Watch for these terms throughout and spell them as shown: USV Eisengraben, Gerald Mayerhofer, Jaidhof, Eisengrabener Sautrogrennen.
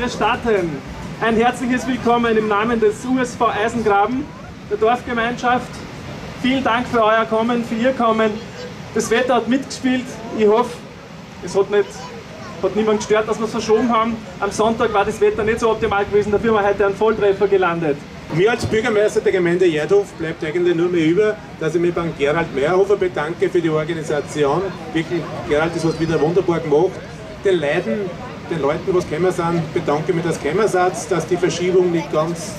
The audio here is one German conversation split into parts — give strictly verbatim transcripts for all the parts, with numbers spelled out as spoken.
Wir starten. Ein herzliches Willkommen im Namen des U S V Eisengraben, der Dorfgemeinschaft. Vielen Dank für euer Kommen, für ihr Kommen. Das Wetter hat mitgespielt. Ich hoffe, es hat, nicht, hat niemand gestört, dass wir es verschoben haben. Am Sonntag war das Wetter nicht so optimal gewesen, dafür haben wir heute einen Volltreffer gelandet. Mir als Bürgermeister der Gemeinde Jaidhof bleibt eigentlich nur mehr über, dass ich mich beim Gerald Mayerhofer bedanke für die Organisation. Wirklich, Gerald ist was wieder wunderbar gemacht. Den Leuten, den Leuten, was gekommen sind, bedanke mich, dass sie gekommen sind, dass die Verschiebung nicht ganz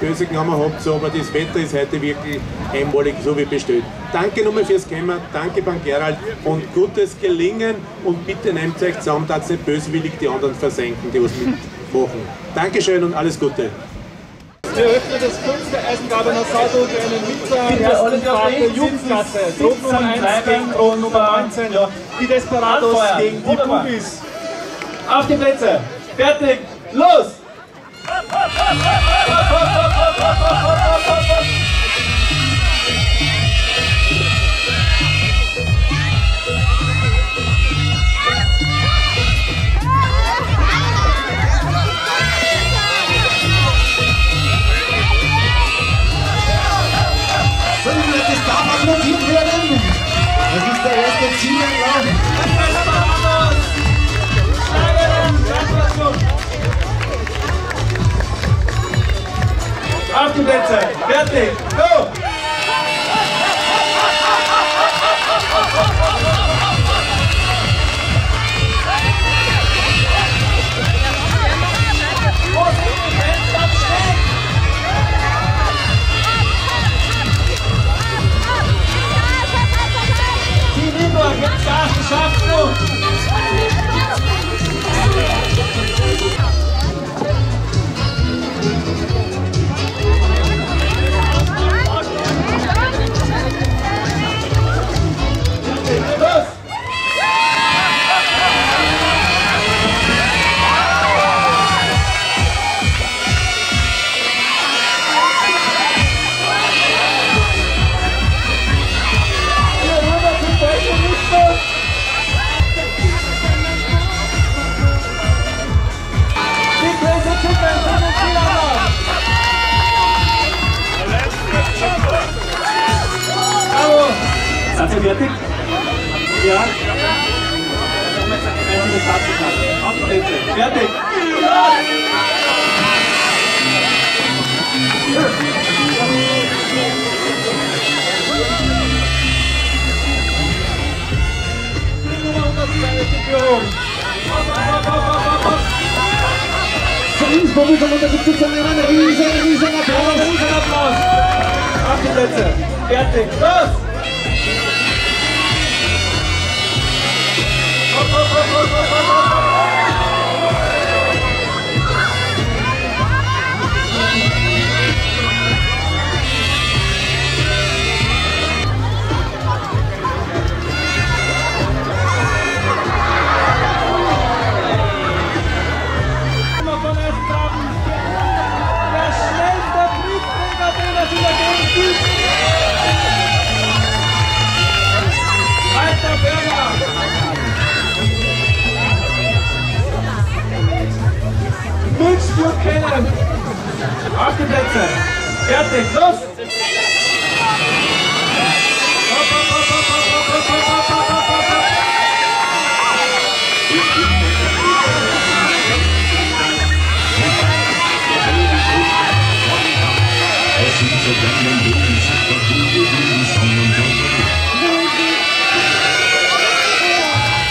böse genommen habt, so, aber das Wetter ist heute wirklich einmalig, so wie bestellt. Danke nochmal fürs Kommen, danke beim Gerald und gutes Gelingen und bitte nehmt euch zusammen, dass nicht böswillig die anderen versenken, die was mitmachen. Dankeschön und alles Gute. Wir eröffnen das fünfte Eisengrabener Sautrogrennen mit der ersten Fahrt der Jugendklasse. Gruppennummer eins gegen Gruppennummer neunzehn. Ja. Die Desperados gegen die Bubis. Auf die Plätze. Fertig. Los! Auf die Plätze, fertig, go! Die Libra gibt's Gas, die schaffst du! Sind Sie fertig? Ja? Ja. Auf die Plätze. Fertig! Auf die Plätze. Fertig! Los! Auf die Plätze! Fertig! Los!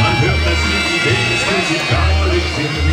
Man hört das Lied, die Welt ist für sich dauerlich singen.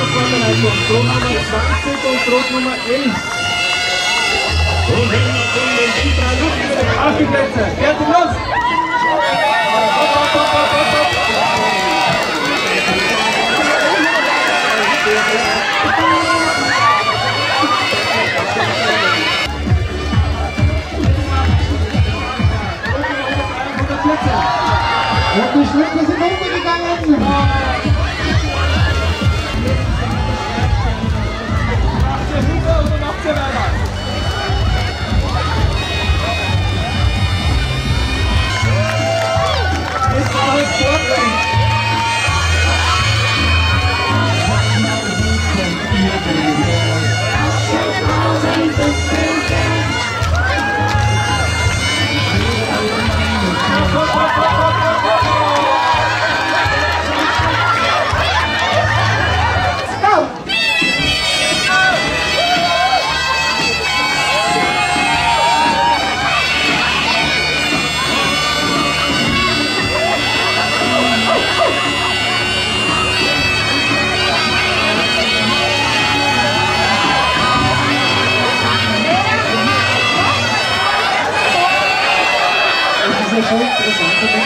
Gruppe Nummer zwanzig und Gruppe Nummer elf. Auf die Plätze, fertig, los! Und die Schlüpfer sind runtergegangen! It's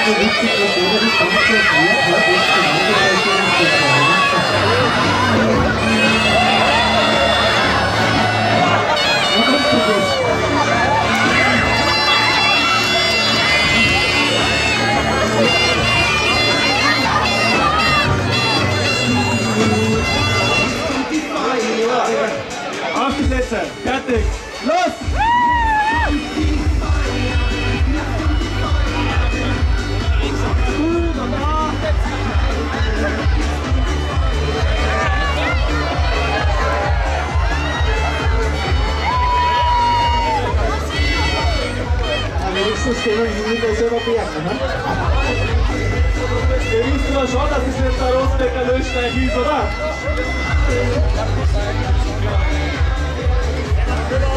Auf die Plätze, fertig, los! Sistema de comunicação europeia, né? Ihr müsst mal schauen, dass es jetzt der Ostbecker-Löschsteig ist, oder? Fertig, los! Wenn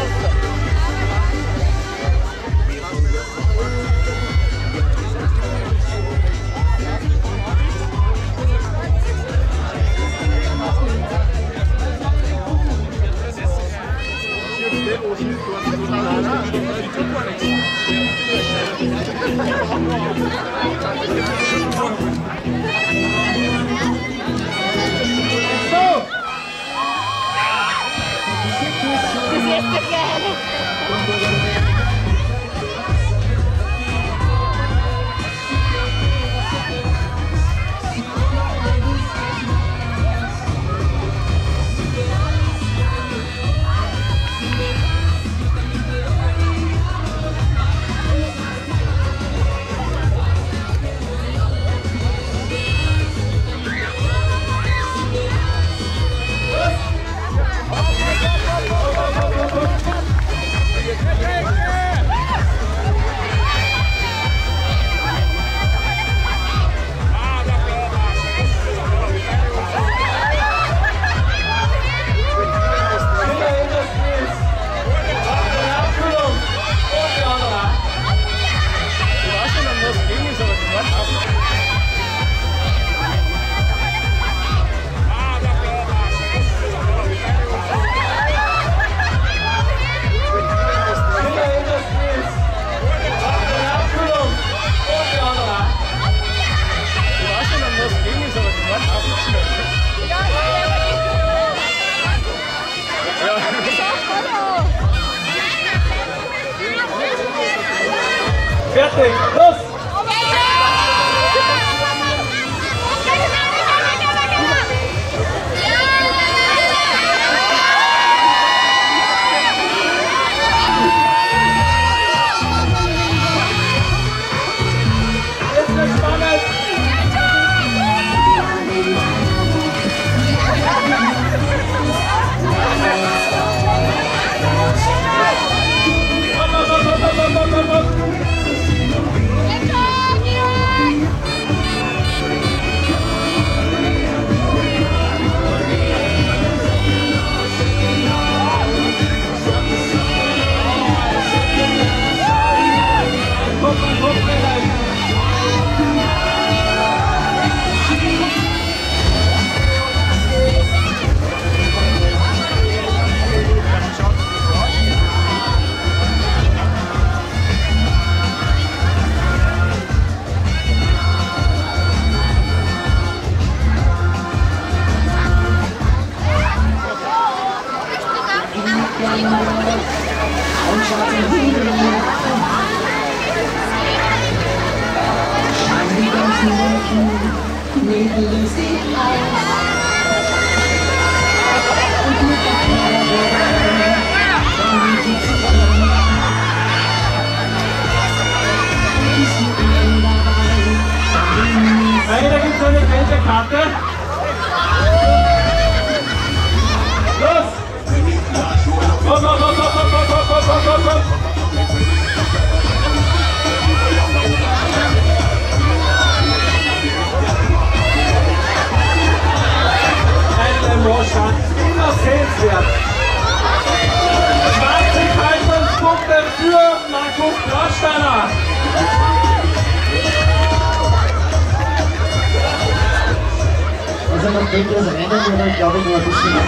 das rennen, dann glaube ich noch ein bisschen auf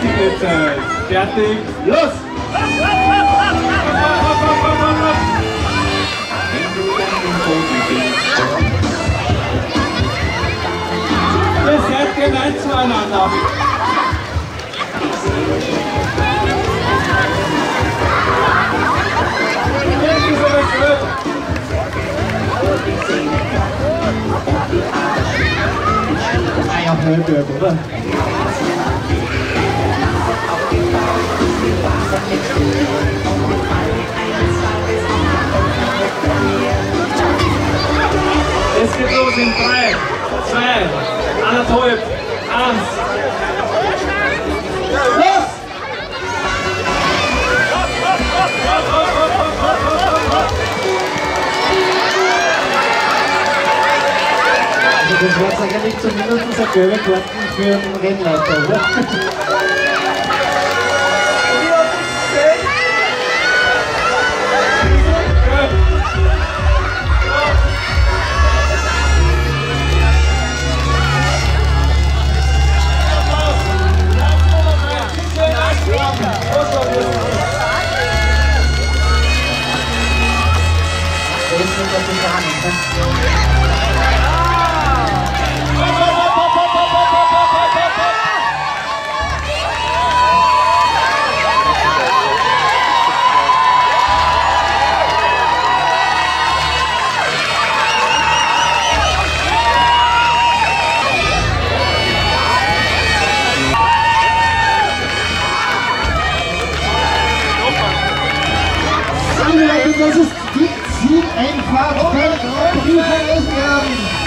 die Plätze. Fertig, los! Wenn du hintereinander. Eierblöde, oder? Es geht los in drei, zwei, anderthalb, eins. Los! Also das war sicherlich zumindest ein gelber Karten für einen Rennleiter, oder? Das ist die Siegeinfahrt von U S V Eisengraben.